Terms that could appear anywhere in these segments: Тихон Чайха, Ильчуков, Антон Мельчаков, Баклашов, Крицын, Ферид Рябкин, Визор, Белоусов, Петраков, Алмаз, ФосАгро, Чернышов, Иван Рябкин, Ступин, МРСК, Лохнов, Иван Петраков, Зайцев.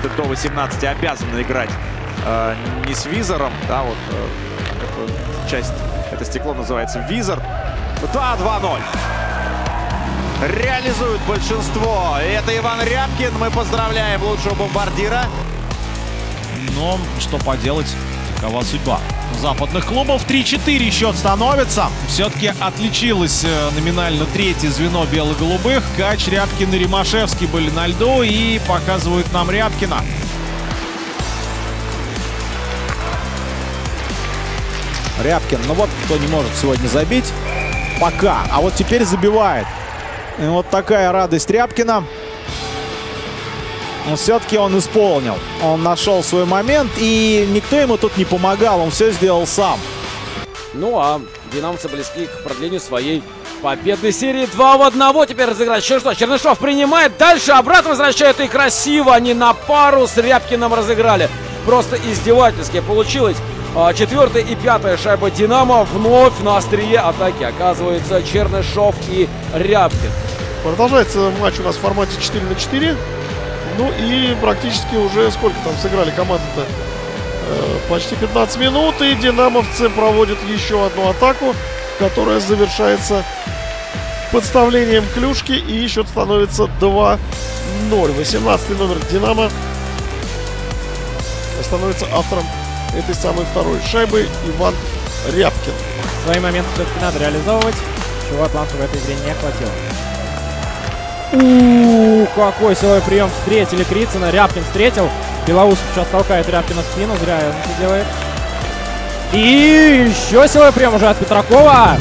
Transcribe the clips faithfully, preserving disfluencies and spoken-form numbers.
футболисты до восемнадцати обязаны играть э, не с визором. Да, вот э, эта часть, это стекло называется визор. два-два-ноль. Реализует большинство. И это Иван Рябкин. Мы поздравляем лучшего бомбардира. Но что поделать, такова судьба западных клубов. три-четыре счет становится. Все-таки отличилось номинально третье звено бело-голубых. Кач, Рябкин и Римашевский были на льду. И показывают нам Рябкина. Рябкин, ну вот кто не может сегодня забить. Пока. А вот теперь забивает. И вот такая радость Рябкина. Но все-таки он исполнил. Он нашел свой момент. И никто ему тут не помогал. Он все сделал сам. Ну а динамовцы близки к продлению своей победной серии. два в одного. Теперь разыграть Чернышов. Чернышов принимает. Дальше обратно возвращает. И красиво. Они на пару с Рябкиным разыграли. Просто издевательски получилось. Четвертая и пятая шайба «Динамо». Вновь на острие атаки оказываются Чернышов и Рябкин. Продолжается матч у нас в формате четыре на четыре. Ну и практически уже сколько там сыграли команды-то? Почти пятнадцать минут. И «Динамовцы» проводят еще одну атаку, которая завершается подставлением клюшки. И счет становится два-ноль. восемнадцатый номер «Динамо» становится автором этой самой второй шайбы. Иван Рябкин. Свои моменты все-таки надо реализовывать, чего атланту в этой игре не хватило. У-у-у, какой силовой прием встретили Крицына. Рябкин встретил. Белоусов сейчас толкает Рябкина в спину. Зря он это делает. И еще силовой прием уже от Петракова.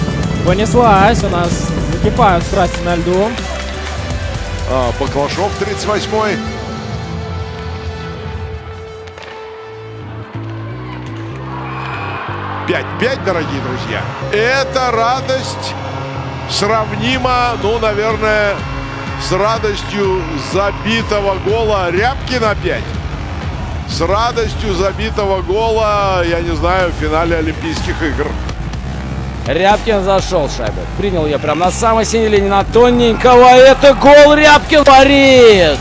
Понеслась. У нас закипают страсти на льду. А, Баклашов тридцать восьмой. пять-пять, дорогие друзья. Это радость сравнима, ну, наверное, с радостью забитого гола Рябкина опять. С радостью забитого гола, я не знаю, в финале Олимпийских игр. Рябкин зашел шайбой. Принял ее прямо на самой синей линии, на тоненького. Это гол Рябкин творит.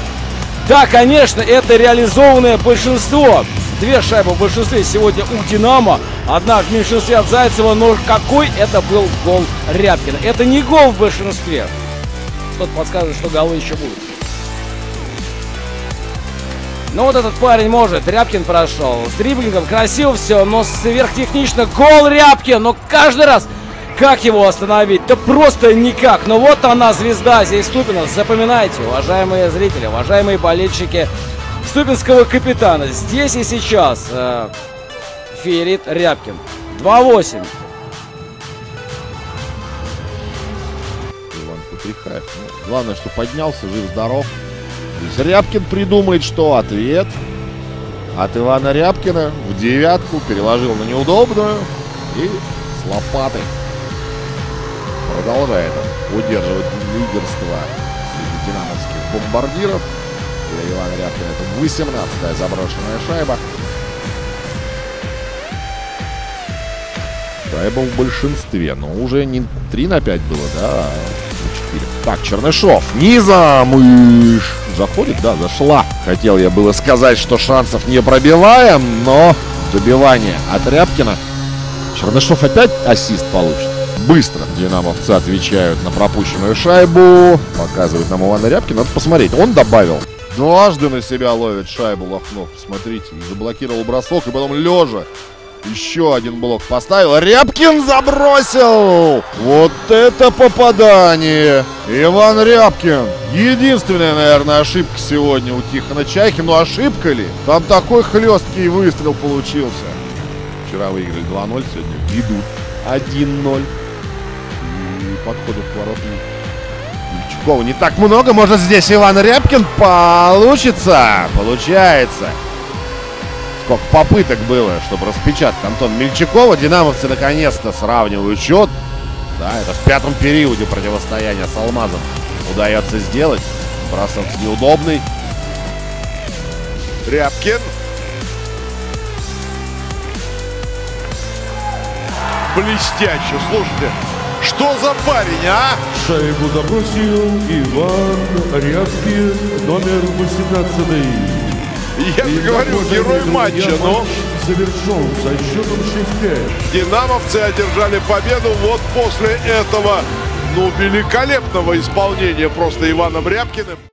Да, конечно, это реализованное большинство. Две шайбы в большинстве сегодня у «Динамо». Одна в меньшинстве от Зайцева, но какой это был гол Рябкина. Это не гол в большинстве. Кто-то подскажет, что голы еще будут. Но вот этот парень может. Рябкин прошел с дриблингом. Красиво все, но сверхтехнично. Гол Рябкин, но каждый раз как его остановить? Да просто никак. Но вот она, звезда здесь Ступина. Запоминайте, уважаемые зрители, уважаемые болельщики ступинского капитана. Здесь и сейчас э, Ферид Рябкин. два-восемь. Иван Петраков. Ну, главное, что поднялся, жив-здоров. Рябкин придумает, что ответ от Ивана Рябкина в девятку. Переложил на неудобную. И с лопатой продолжает удерживать лидерство динамовских бомбардиров. Для Ивана Рябкина это восемнадцатая заброшенная шайба. Шайба в большинстве, но уже не три на пять было, да, а четыре. Так, Чернышов низом и заходит, да, зашла. Хотел я было сказать, что шансов не пробиваем, но добивание от Рябкина. Чернышов опять ассист получит. Быстро динамовцы отвечают на пропущенную шайбу. Показывает нам Ивана Рябкина. Надо посмотреть, он добавил. Дважды на себя ловит шайбу Лохнов. Смотрите, заблокировал бросок и потом лежа еще один блок поставил. Рябкин забросил! Вот это попадание! Иван Рябкин. Единственная, наверное, ошибка сегодня у Тихона Чайхи. Но ошибка ли? Там такой хлесткий выстрел получился. Вчера выиграли два-ноль, сегодня ведут один-ноль. И подходу к воротам Ильчукова не так много. Может, здесь Иван Рябкин получится? Получается. Сколько попыток было, чтобы распечатать Антон Мельчакова. Динамовцы наконец-то сравнивают счет. Да, это в пятом периоде противостояния с Алмазом удается сделать. Бросок неудобный. Рябкин. Блестяще, слушайте. Что за парень, а? Шайбу забросил Иван Рябкин, номер восемнадцатый. Я же говорю, герой матча, но... Завершен за счетом шесть пять. Динамовцы одержали победу вот после этого, ну, великолепного исполнения просто Иваном Рябкиным.